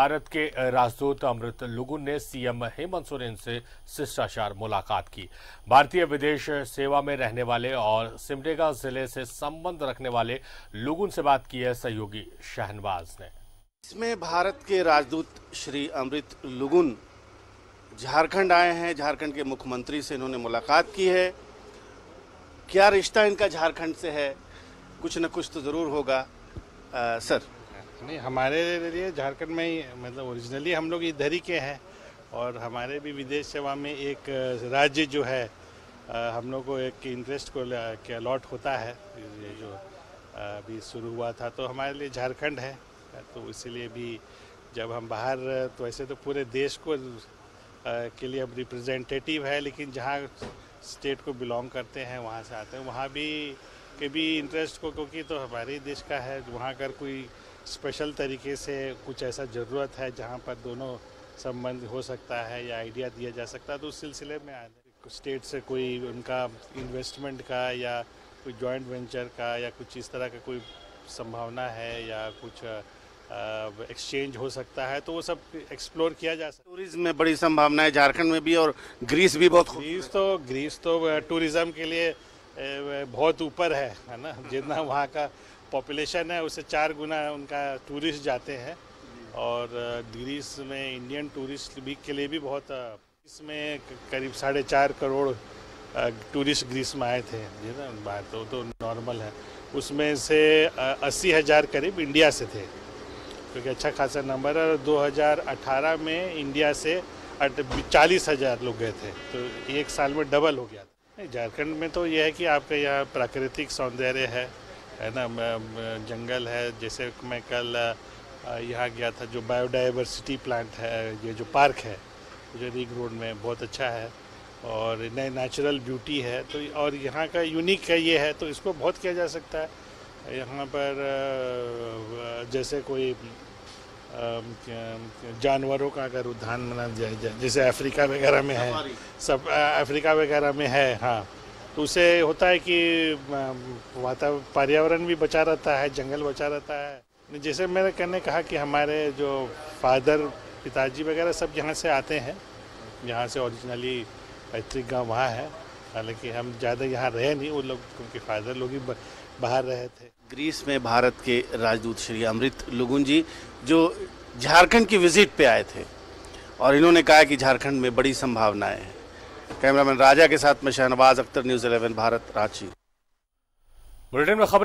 भारत के राजदूत अमृत लुगुन ने सीएम हेमंत सोरेन से शिष्टाचार मुलाकात की। भारतीय विदेश सेवा में रहने वाले और सिमडेगा जिले से संबंध रखने वाले लुगुन से बात की है सहयोगी शहनवाज ने। इसमें भारत के राजदूत श्री अमृत लुगुन झारखंड आए हैं। झारखंड के मुख्यमंत्री से इन्होंने मुलाकात की है। क्या रिश्ता इनका झारखंड से है, कुछ न कुछ तो ज़रूर होगा। सर नहीं, हमारे लिए झारखंड में ही मतलब ओरिजिनली हम लोग इधर ही के हैं और हमारे भी विदेश सेवा में एक राज्य जो है हम लोग को एक इंटरेस्ट को के अलॉट होता है। ये जो अभी शुरू हुआ था तो हमारे लिए झारखंड है, तो इसीलिए भी जब हम बाहर तो ऐसे तो पूरे देश को के लिए हम रिप्रेजेंटेटिव है, लेकिन जहाँ स्टेट को बिलोंग करते हैं वहाँ से आते हैं, वहाँ भी के भी इंटरेस्ट को, क्योंकि तो हमारे देश का है। वहाँ अगर कोई स्पेशल तरीके से कुछ ऐसा ज़रूरत है जहाँ पर दोनों संबंध हो सकता है या आइडिया दिया जा सकता है, तो उस सिलसिले में स्टेट से कोई उनका इन्वेस्टमेंट का या कोई जॉइंट वेंचर का या कुछ इस तरह का कोई संभावना है या कुछ एक्सचेंज हो सकता है, तो वो सब एक्सप्लोर किया जा सकता है। टूरिज्म में बड़ी संभावना है झारखंड में भी, और ग्रीस भी बहुत ग्रीस तो टूरिज्म के लिए बहुत ऊपर है ना। जितना वहाँ का पॉपुलेशन है उससे 4 गुना उनका टूरिस्ट जाते हैं, और ग्रीस में इंडियन टूरिस्ट भी के लिए भी बहुत, इसमें करीब 4.5 करोड़ टूरिस्ट ग्रीस में आए थे बाहर, तो नॉर्मल है। उसमें से 80,000 करीब इंडिया से थे, क्योंकि अच्छा खासा नंबर है। 2018 में इंडिया से 40,000 लोग गए थे, तो एक साल में डबल हो गया था। झारखंड में तो यह है कि आपके यहाँ प्राकृतिक सौंदर्य है ना, जंगल है। जैसे मैं कल यहाँ गया था, जो बायोडायवर्सिटी प्लांट है, ये जो पार्क है जो रिंग रोड में, बहुत अच्छा है और नई नेचुरल ब्यूटी है। तो और यहाँ का यूनिक है ये है, तो इसको बहुत किया जा सकता है। यहाँ पर जैसे कोई जानवरों का अगर उद्यान मना जाए, जैसे अफ्रीका वगैरह में है, सब अफ्रीका वगैरह में है, हाँ, तो उससे होता है कि वातावरण पर्यावरण भी बचा रहता है, जंगल बचा रहता है। जैसे मैंने कहा कि हमारे जो फादर पिताजी वगैरह सब यहाँ से आते हैं, यहाँ से ओरिजिनली पैतृक गाँव वहाँ है, हालांकि हम ज़्यादा यहाँ रहे नहीं वो लोग, क्योंकि फादर लोग ही बाहर रहे थे। ग्रीस में भारत के राजदूत श्री अमृत लुगुन जी जो झारखंड की विजिट पे आए थे, और इन्होंने कहा कि झारखंड में बड़ी संभावनाएं हैं। कैमरामैन राजा के साथ में शहनवाज अख्तर, न्यूज 11 भारत, रांची। बुलेटिन में खबर।